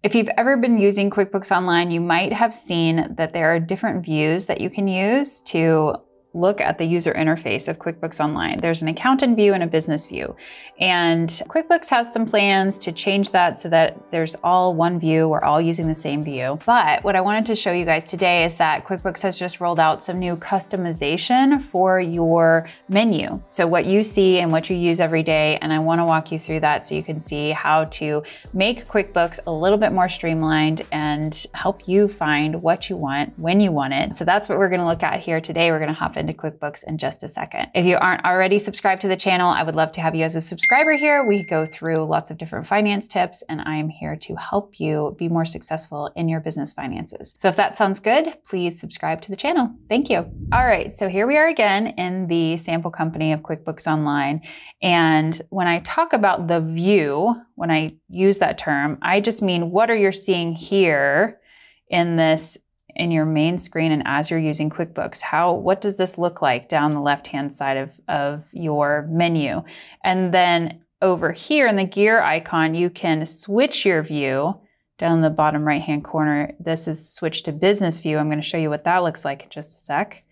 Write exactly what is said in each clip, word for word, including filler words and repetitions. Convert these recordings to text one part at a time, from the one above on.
If you've ever been using QuickBooks Online, you might have seen that there are different views that you can use to look at the user interface of QuickBooks Online. There's an accountant view and a business view. And QuickBooks has some plans to change that so that there's all one view. We're all using the same view. But what I wanted to show you guys today is that QuickBooks has just rolled out some new customization for your menu. So what you see and what you use every day. And I want to walk you through that so you can see how to make QuickBooks a little bit more streamlined and help you find what you want when you want it. So that's what we're going to look at here today. We're going to hop into QuickBooks in just a second. If you aren't already subscribed to the channel, I would love to have you as a subscriber here. We go through lots of different finance tips, and I'm here to help you be more successful in your business finances. So if that sounds good, please subscribe to the channel. Thank you. All right, so here we are again in the sample company of QuickBooks Online. And when I talk about the view, when I use that term, I just mean what are you seeing here in this in your main screen and as you're using QuickBooks. How, what does this look like down the left-hand side of, of your menu? And then over here in the gear icon, you can switch your view down the bottom right-hand corner. This is switch to business view. I'm gonna show you what that looks like in just a sec.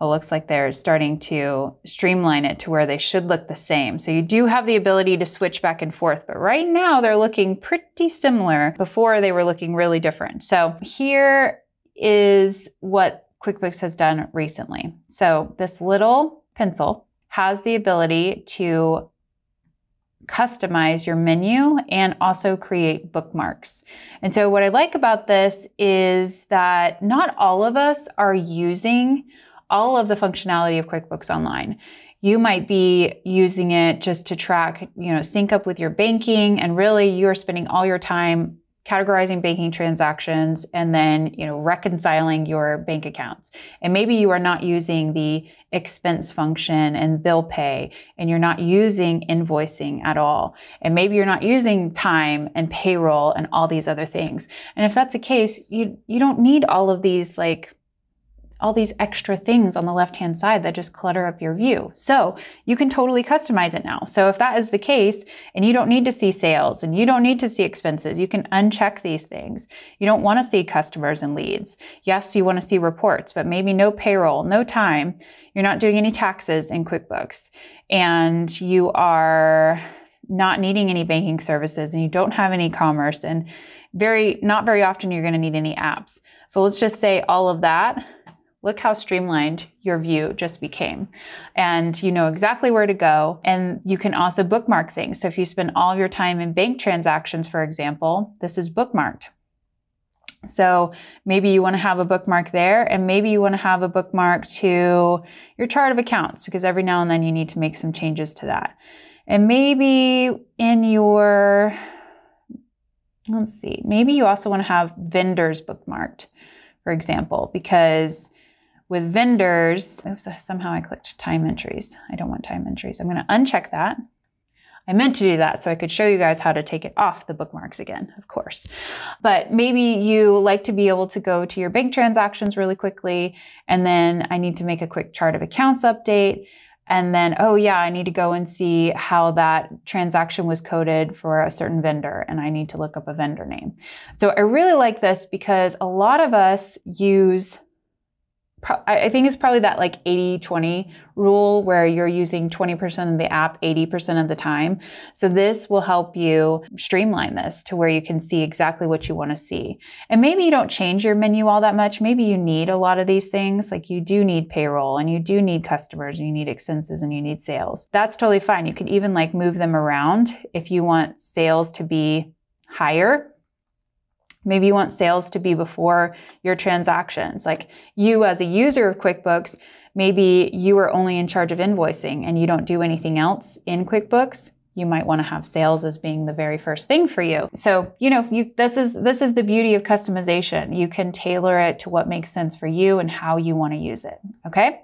It looks like they're starting to streamline it to where they should look the same. So you do have the ability to switch back and forth, but right now they're looking pretty similar. Before they were looking really different. So here is what QuickBooks has done recently. So this little pencil has the ability to customize your menu and also create bookmarks. And so what I like about this is that not all of us are using all of the functionality of QuickBooks Online. You might be using it just to track, you know, sync up with your banking, and really you're spending all your time categorizing banking transactions and then, you know, reconciling your bank accounts. And maybe you are not using the expense function and bill pay, and you're not using invoicing at all. And maybe you're not using time and payroll and all these other things. And if that's the case, you you don't need all of these like all these extra things on the left-hand side that just clutter up your view. So you can totally customize it now. So if that is the case, and you don't need to see sales and you don't need to see expenses, you can uncheck these things. You don't want to see customers and leads. Yes, you want to see reports, but maybe no payroll, no time. You're not doing any taxes in QuickBooks, and you are not needing any banking services, and you don't have any commerce, and very, not very often you're going to need any apps. So let's just say all of that. Look how streamlined your view just became. And you know exactly where to go. And you can also bookmark things. So if you spend all of your time in bank transactions, for example, this is bookmarked. So maybe you want to have a bookmark there, and maybe you want to have a bookmark to your chart of accounts, because every now and then you need to make some changes to that. And maybe in your, let's see, maybe you also want to have vendors bookmarked, for example, because with vendors, oops, somehow I clicked time entries. I don't want time entries. I'm going to uncheck that. I meant to do that so I could show you guys how to take it off the bookmarks again, of course. But maybe you like to be able to go to your bank transactions really quickly, and then I need to make a quick chart of accounts update. And then, oh yeah, I need to go and see how that transaction was coded for a certain vendor, and I need to look up a vendor name. So I really like this because a lot of us use, I think it's probably that like eighty twenty rule where you're using twenty percent of the app eighty percent of the time. So this will help you streamline this to where you can see exactly what you want to see. And maybe you don't change your menu all that much. Maybe you need a lot of these things. Like you do need payroll, and you do need customers, and you need expenses, and you need sales. That's totally fine. You can even like move them around if you want sales to be higher. Maybe you want sales to be before your transactions. Like you as a user of QuickBooks, maybe you are only in charge of invoicing and you don't do anything else in QuickBooks. You might want to have sales as being the very first thing for you. So, you know, you, this is this is the beauty of customization. You can tailor it to what makes sense for you and how you want to use it, okay?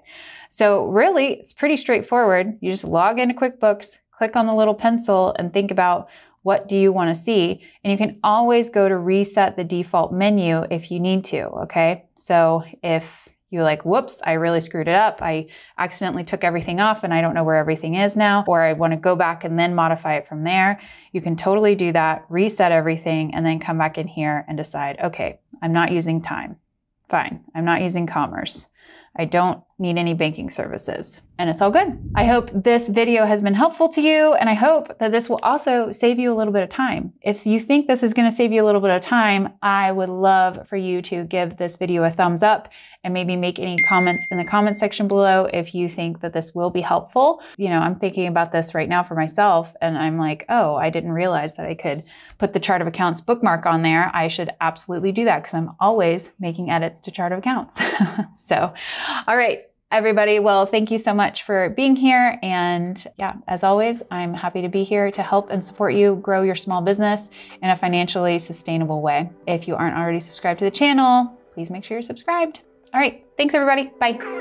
So really, it's pretty straightforward. You just log into QuickBooks, click on the little pencil, and think about, what do you want to see? And you can always go to reset the default menu if you need to, okay? So if you like, whoops, I really screwed it up. I accidentally took everything off and I don't know where everything is now, or I want to go back and then modify it from there. You can totally do that, reset everything, and then come back in here and decide, okay, I'm not using time. Fine. I'm not using commerce. I don't need any banking services, and it's all good. I hope this video has been helpful to you, and I hope that this will also save you a little bit of time. If you think this is going to save you a little bit of time, I would love for you to give this video a thumbs up and maybe make any comments in the comment section below if you think that this will be helpful. You know, I'm thinking about this right now for myself, and I'm like, oh, I didn't realize that I could put the chart of accounts bookmark on there. I should absolutely do that because I'm always making edits to chart of accounts. So, all right, everybody. Well, thank you so much for being here. And yeah, as always, I'm happy to be here to help and support you grow your small business in a financially sustainable way. If you aren't already subscribed to the channel, please make sure you're subscribed. All right. Thanks, everybody. Bye.